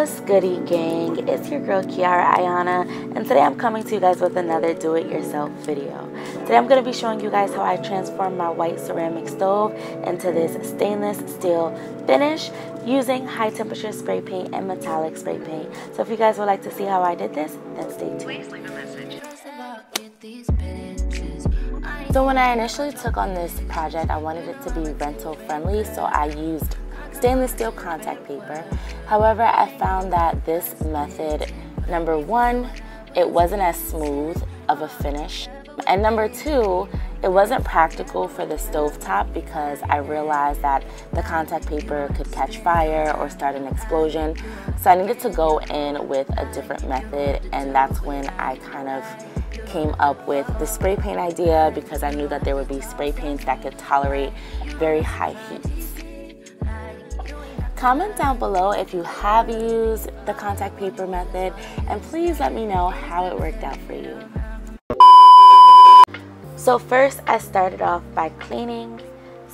What's goody, gang? It's your girl Kiara Ayana, and today I'm coming to you guys with another do-it-yourself video. Today I'm going to be showing you guys how I transformed my white ceramic stove into this stainless steel finish using high temperature spray paint and metallic spray paint. So if you guys would like to see how I did this, then stay tuned. Please leave a message. So when I initially took on this project, I wanted it to be rental friendly, so I used stainless steel contact paper. However, I found that this method, number one, it wasn't as smooth of a finish, and number two, it wasn't practical for the stovetop because I realized that the contact paper could catch fire or start an explosion. So I needed to go in with a different method, and that's when I kind of came up with the spray paint idea because I knew that there would be spray paints that could tolerate very high heat. Comment down below if you have used the contact paper method, and please let me know how it worked out for you. So first, I started off by cleaning,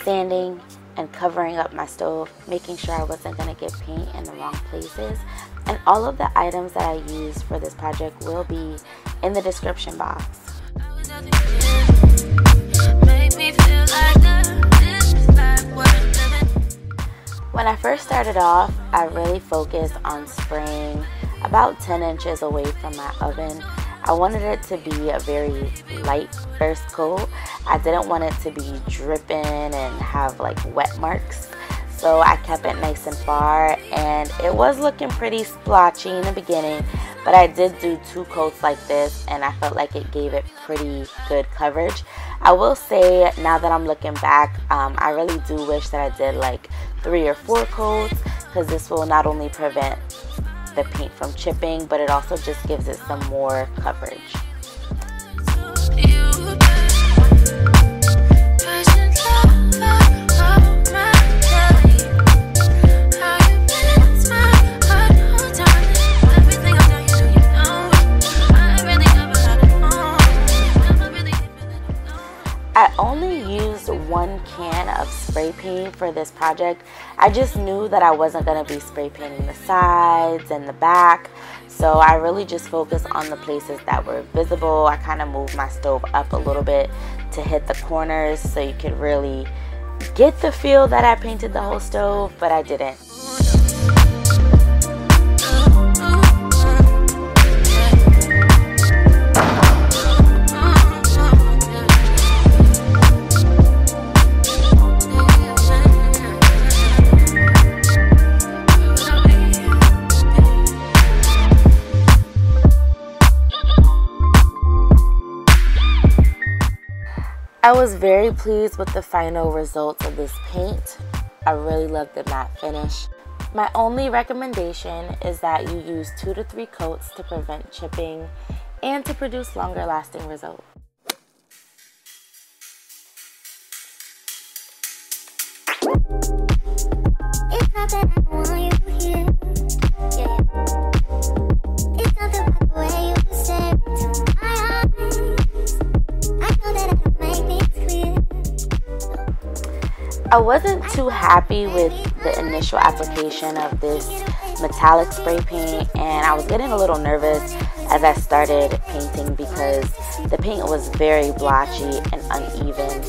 sanding, and covering up my stove, making sure I wasn't going to get paint in the wrong places. And all of the items that I used for this project will be in the description box. When I first started off, I really focused on spraying about 10 inches away from my oven. I wanted it to be a very light first coat. I didn't want it to be dripping and have like wet marks. So I kept it nice and far, and it was looking pretty splotchy in the beginning, but I did do two coats like this and I felt like it gave it pretty good coverage. I will say, now that I'm looking back, I really do wish that I did like 3 or 4 coats, because this will not only prevent the paint from chipping, but it also just gives it some more coverage. I only used 1 can of spray paint for this project. I just knew that I wasn't going to be spray painting the sides and the back, so I really just focused on the places that were visible. I kind of moved my stove up a little bit to hit the corners so you could really get the feel that I painted the whole stove, but I didn't. I was very pleased with the final results of this paint. I really love the matte finish. My only recommendation is that you use 2 to 3 coats to prevent chipping and to produce longer lasting results. It's not that I want you here. Yeah. It's not the way you said to my eyes. I wasn't too happy with the initial application of this metallic spray paint, and I was getting a little nervous as I started painting because the paint was very blotchy and uneven.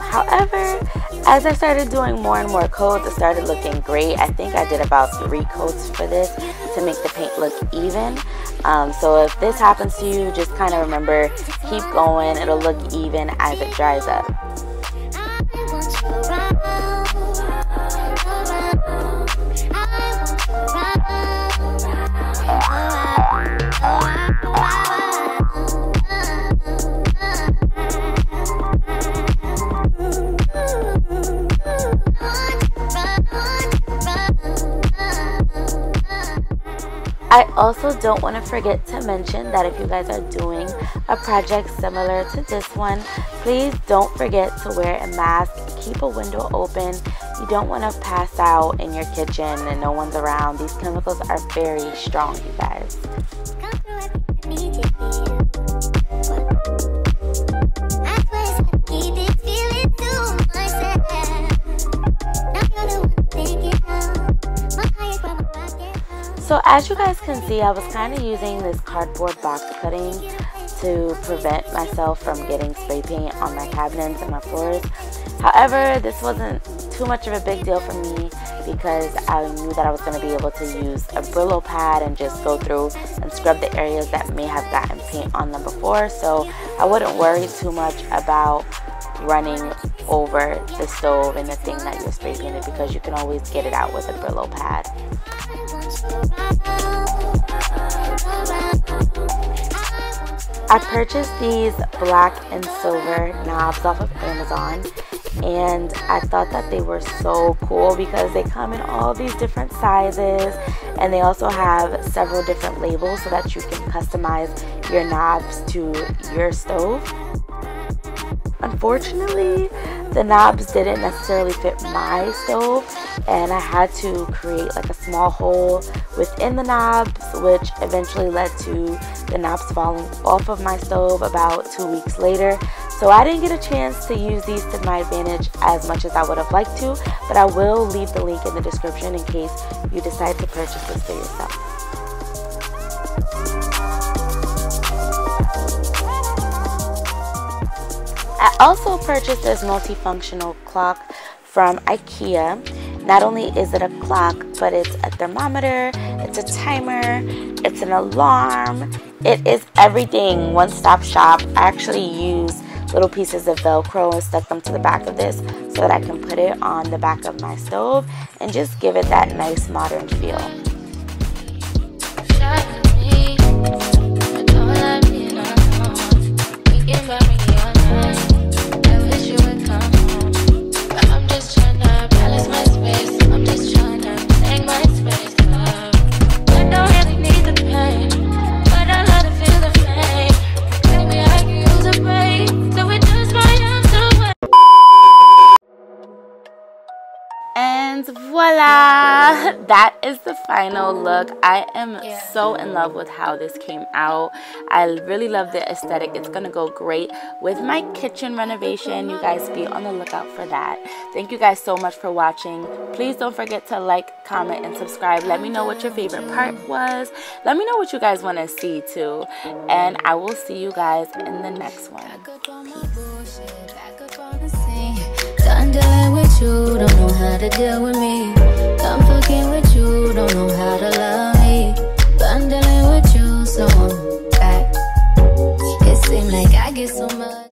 However, as I started doing more and more coats, it started looking great. I think I did about 3 coats for this to make the paint look even. So if this happens to you, just kind of remember, keep going. It'll look even as it dries up. I also don't want to forget to mention that if you guys are doing a project similar to this one, please don't forget to wear a mask, keep a window open. You don't want to pass out in your kitchen and no one's around. These chemicals are very strong, you guys. So as you guys can see, I was kind of using this cardboard box cutting to prevent myself from getting spray paint on my cabinets and my floors. However, this wasn't too much of a big deal for me because I knew that I was going to be able to use a Brillo pad and just go through and scrub the areas that may have gotten paint on them before, so I wouldn't worry too much about running over the stove and the thing that you're spray painted, because you can always get it out with a Brillo pad. I purchased these black and silver knobs off of Amazon, and I thought that they were so cool because they come in all these different sizes, and they also have several different labels so that you can customize your knobs to your stove. Unfortunately, the knobs didn't necessarily fit my stove, and I had to create like a small hole within the knobs, which eventually led to the knobs falling off of my stove about 2 weeks later. So I didn't get a chance to use these to my advantage as much as I would have liked to, but I will leave the link in the description in case you decide to purchase this for yourself. I also purchased this multifunctional clock from IKEA. Not only is it a clock, but it's a thermometer, it's a timer, it's an alarm. It is everything, one-stop shop. I actually use little pieces of Velcro and stuck them to the back of this so that I can put it on the back of my stove and just give it that nice modern feel. Voila! That is the final look. I am so in love with how this came out. I really love the aesthetic. It's gonna go great with my kitchen renovation. You guys be on the lookout for that. Thank you guys so much for watching. Please don't forget to like, comment, and subscribe. Let me know what your favorite part was. Let me know what you guys want to see too. And I will see you guys in the next one. Peace. You don't know how to deal with me. I'm fucking with you, don't know how to love me. But I'm dealing with you, so I'm back. It seems like I get so